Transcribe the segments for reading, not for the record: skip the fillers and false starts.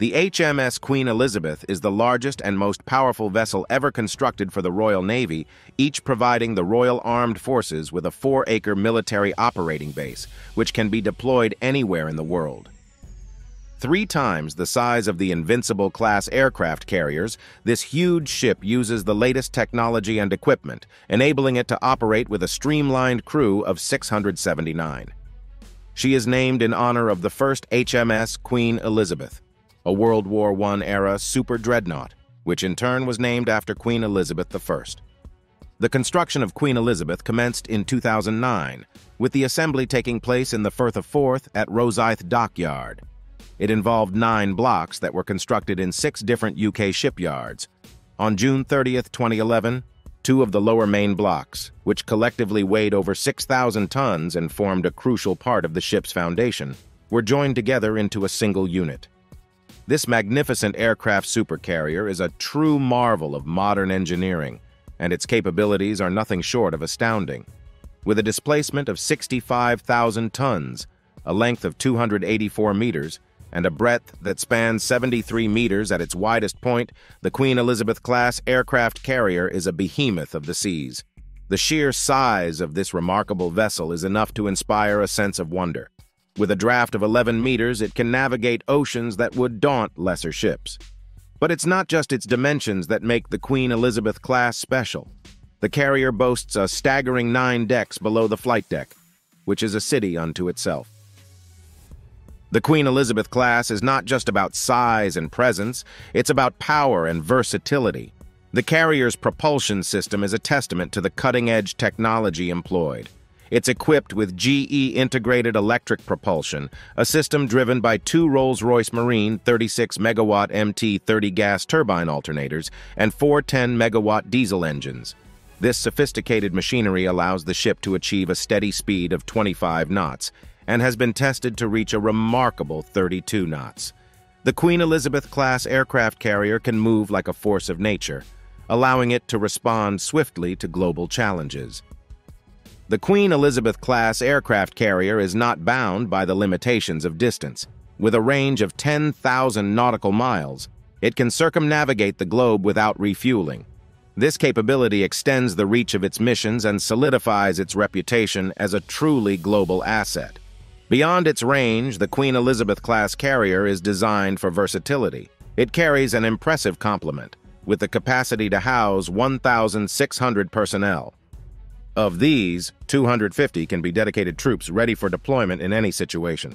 The HMS Queen Elizabeth is the largest and most powerful vessel ever constructed for the Royal Navy, each providing the Royal Armed Forces with a 4-acre military operating base, which can be deployed anywhere in the world. 3 times the size of the Invincible-class aircraft carriers, this huge ship uses the latest technology and equipment, enabling it to operate with a streamlined crew of 679. She is named in honor of the first HMS Queen Elizabeth, a World War I-era super dreadnought, which in turn was named after Queen Elizabeth I. The construction of Queen Elizabeth commenced in 2009, with the assembly taking place in the Firth of Forth at Rosyth Dockyard. It involved 9 blocks that were constructed in 6 different UK shipyards. On June 30, 2011, 2 of the lower main blocks, which collectively weighed over 6,000 tons and formed a crucial part of the ship's foundation, were joined together into a single unit. This magnificent aircraft supercarrier is a true marvel of modern engineering, and its capabilities are nothing short of astounding. With a displacement of 65,000 tons, a length of 284 meters, and a breadth that spans 73 meters at its widest point, the Queen Elizabeth-class aircraft carrier is a behemoth of the seas. The sheer size of this remarkable vessel is enough to inspire a sense of wonder. With a draft of 11 meters, it can navigate oceans that would daunt lesser ships. But it's not just its dimensions that make the Queen Elizabeth-class special. The carrier boasts a staggering 9 decks below the flight deck, which is a city unto itself. The Queen Elizabeth class is not just about size and presence, it's about power and versatility. The carrier's propulsion system is a testament to the cutting-edge technology employed. It's equipped with GE integrated electric propulsion, a system driven by 2 Rolls-Royce Marine 36-megawatt MT30 gas turbine alternators and 4 10-megawatt diesel engines. This sophisticated machinery allows the ship to achieve a steady speed of 25 knots, and has been tested to reach a remarkable 32 knots. The Queen Elizabeth-class aircraft carrier can move like a force of nature, allowing it to respond swiftly to global challenges. The Queen Elizabeth-class aircraft carrier is not bound by the limitations of distance. With a range of 10,000 nautical miles, it can circumnavigate the globe without refueling. This capability extends the reach of its missions and solidifies its reputation as a truly global asset. Beyond its range, the Queen Elizabeth-class carrier is designed for versatility. It carries an impressive complement, with the capacity to house 1,600 personnel. Of these, 250 can be dedicated troops ready for deployment in any situation.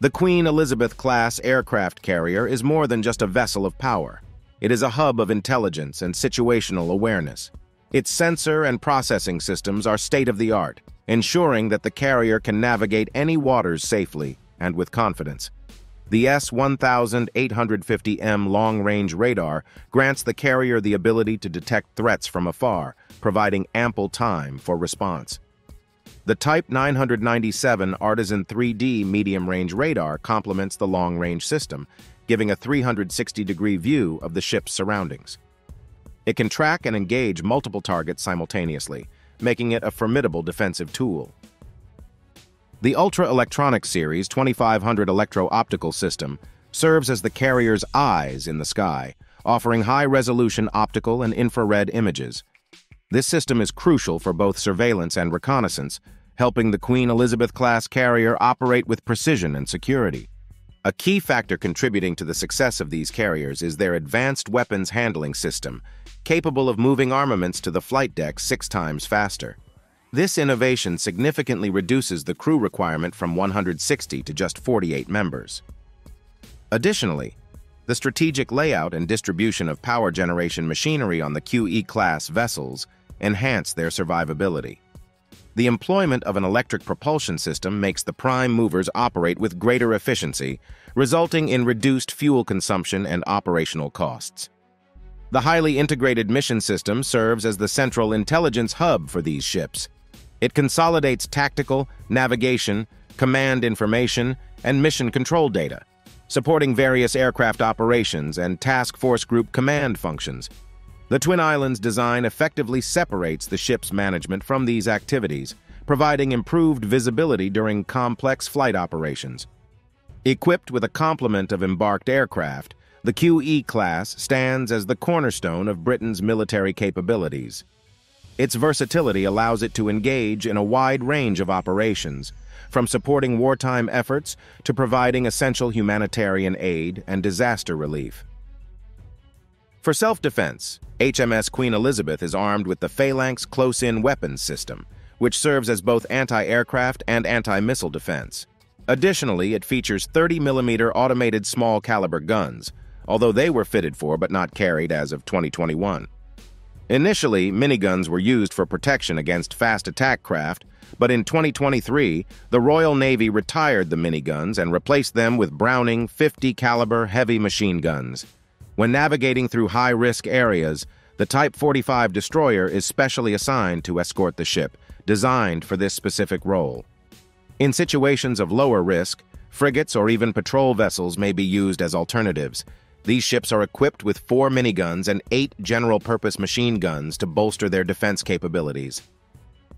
The Queen Elizabeth-class aircraft carrier is more than just a vessel of power. It is a hub of intelligence and situational awareness. Its sensor and processing systems are state-of-the-art, ensuring that the carrier can navigate any waters safely and with confidence. The S-1850M long-range radar grants the carrier the ability to detect threats from afar, providing ample time for response. The Type 997 Artisan 3D medium-range radar complements the long-range system, giving a 360-degree view of the ship's surroundings. It can track and engage multiple targets simultaneously, making it a formidable defensive tool. The Ultra Electronic Series 2500 electro-optical system serves as the carrier's eyes in the sky, offering high-resolution optical and infrared images. This system is crucial for both surveillance and reconnaissance, helping the Queen Elizabeth-class carrier operate with precision and security. A key factor contributing to the success of these carriers is their advanced weapons handling system, capable of moving armaments to the flight deck 6 times faster. This innovation significantly reduces the crew requirement from 160 to just 48 members. Additionally, the strategic layout and distribution of power generation machinery on the QE-class vessels enhance their survivability. The employment of an electric propulsion system makes the prime movers operate with greater efficiency, resulting in reduced fuel consumption and operational costs. The highly integrated mission system serves as the central intelligence hub for these ships. It consolidates tactical, navigation, command information, and mission control data, supporting various aircraft operations and task force group command functions. The Twin Islands design effectively separates the ship's management from these activities, providing improved visibility during complex flight operations. Equipped with a complement of embarked aircraft, the QE class stands as the cornerstone of Britain's military capabilities. Its versatility allows it to engage in a wide range of operations, from supporting wartime efforts to providing essential humanitarian aid and disaster relief. For self-defense, HMS Queen Elizabeth is armed with the Phalanx Close-In Weapons System, which serves as both anti-aircraft and anti-missile defense. Additionally, it features 30mm automated small-caliber guns, although they were fitted for but not carried as of 2021. Initially, miniguns were used for protection against fast attack craft, but in 2023, the Royal Navy retired the miniguns and replaced them with Browning 50-caliber heavy machine guns. When navigating through high-risk areas, the Type 45 destroyer is specially assigned to escort the ship, designed for this specific role. In situations of lower risk, frigates or even patrol vessels may be used as alternatives. These ships are equipped with 4 miniguns and 8 general-purpose machine guns to bolster their defense capabilities.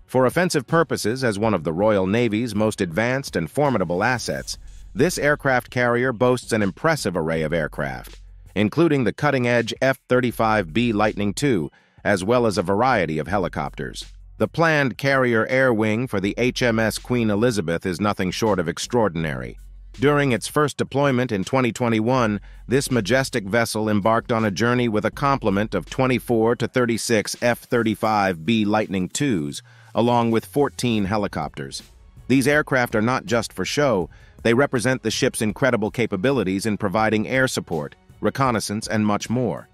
For offensive purposes, as one of the Royal Navy's most advanced and formidable assets, this aircraft carrier boasts an impressive array of aircraft, including the cutting-edge F-35B Lightning II, as well as a variety of helicopters. The planned carrier air wing for the HMS Queen Elizabeth is nothing short of extraordinary. During its first deployment in 2021, this majestic vessel embarked on a journey with a complement of 24 to 36 F-35B Lightning IIs, along with 14 helicopters. These aircraft are not just for show, they represent the ship's incredible capabilities in providing air support, reconnaissance, and much more.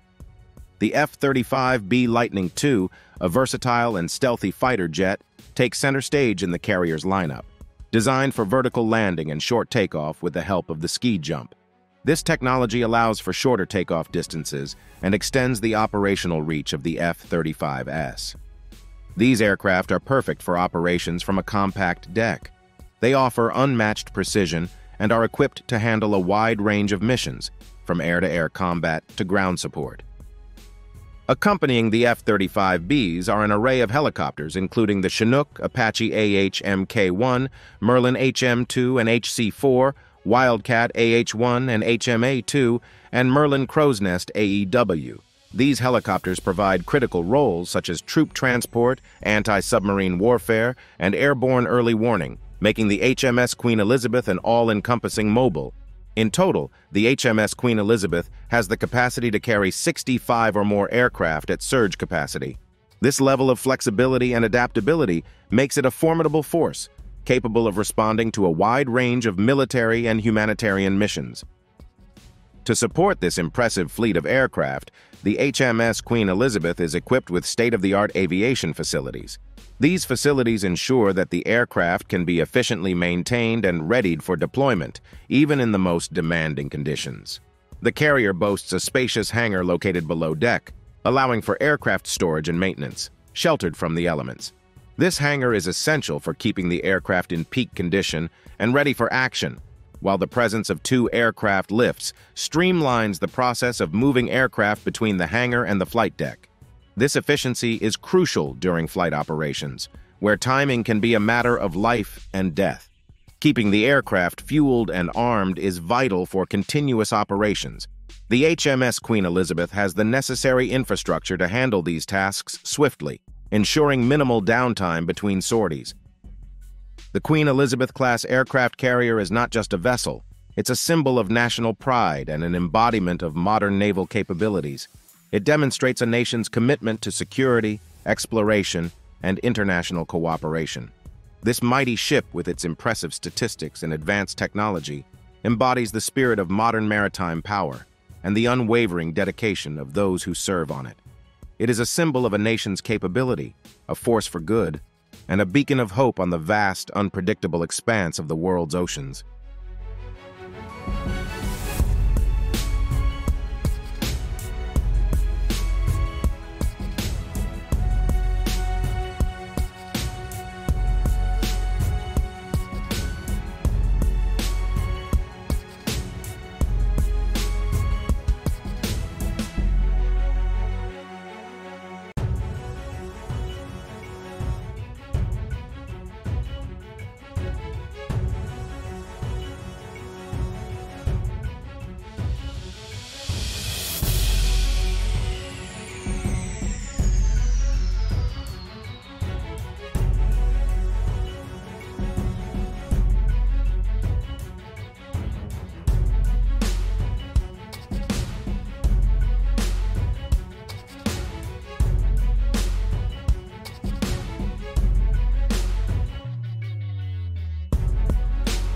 The F-35B Lightning II, a versatile and stealthy fighter jet, takes center stage in the carrier's lineup. Designed for vertical landing and short takeoff with the help of the ski jump. This technology allows for shorter takeoff distances and extends the operational reach of the F-35S. These aircraft are perfect for operations from a compact deck. They offer unmatched precision and are equipped to handle a wide range of missions, from air-to-air combat to ground support. Accompanying the F-35Bs are an array of helicopters, including the Chinook, Apache AHMK1, Merlin HM-2 and HC-4, Wildcat AH-1 and HMA-2, and Merlin Crow's Nest AEW. These helicopters provide critical roles such as troop transport, anti-submarine warfare, and airborne early warning, making the HMS Queen Elizabeth an all-encompassing mobile. In total, the HMS Queen Elizabeth has the capacity to carry 65 or more aircraft at surge capacity. This level of flexibility and adaptability makes it a formidable force, capable of responding to a wide range of military and humanitarian missions. To support this impressive fleet of aircraft, the HMS Queen Elizabeth is equipped with state-of-the-art aviation facilities. These facilities ensure that the aircraft can be efficiently maintained and readied for deployment, even in the most demanding conditions. The carrier boasts a spacious hangar located below deck, allowing for aircraft storage and maintenance, sheltered from the elements. This hangar is essential for keeping the aircraft in peak condition and ready for action, while the presence of 2 aircraft lifts streamlines the process of moving aircraft between the hangar and the flight deck. This efficiency is crucial during flight operations, where timing can be a matter of life and death. Keeping the aircraft fueled and armed is vital for continuous operations. The HMS Queen Elizabeth has the necessary infrastructure to handle these tasks swiftly, ensuring minimal downtime between sorties. The Queen Elizabeth-class aircraft carrier is not just a vessel, it's a symbol of national pride and an embodiment of modern naval capabilities. It demonstrates a nation's commitment to security, exploration, and international cooperation. This mighty ship, with its impressive statistics and advanced technology, embodies the spirit of modern maritime power and the unwavering dedication of those who serve on it. It is a symbol of a nation's capability, a force for good, and a beacon of hope on the vast, unpredictable expanse of the world's oceans.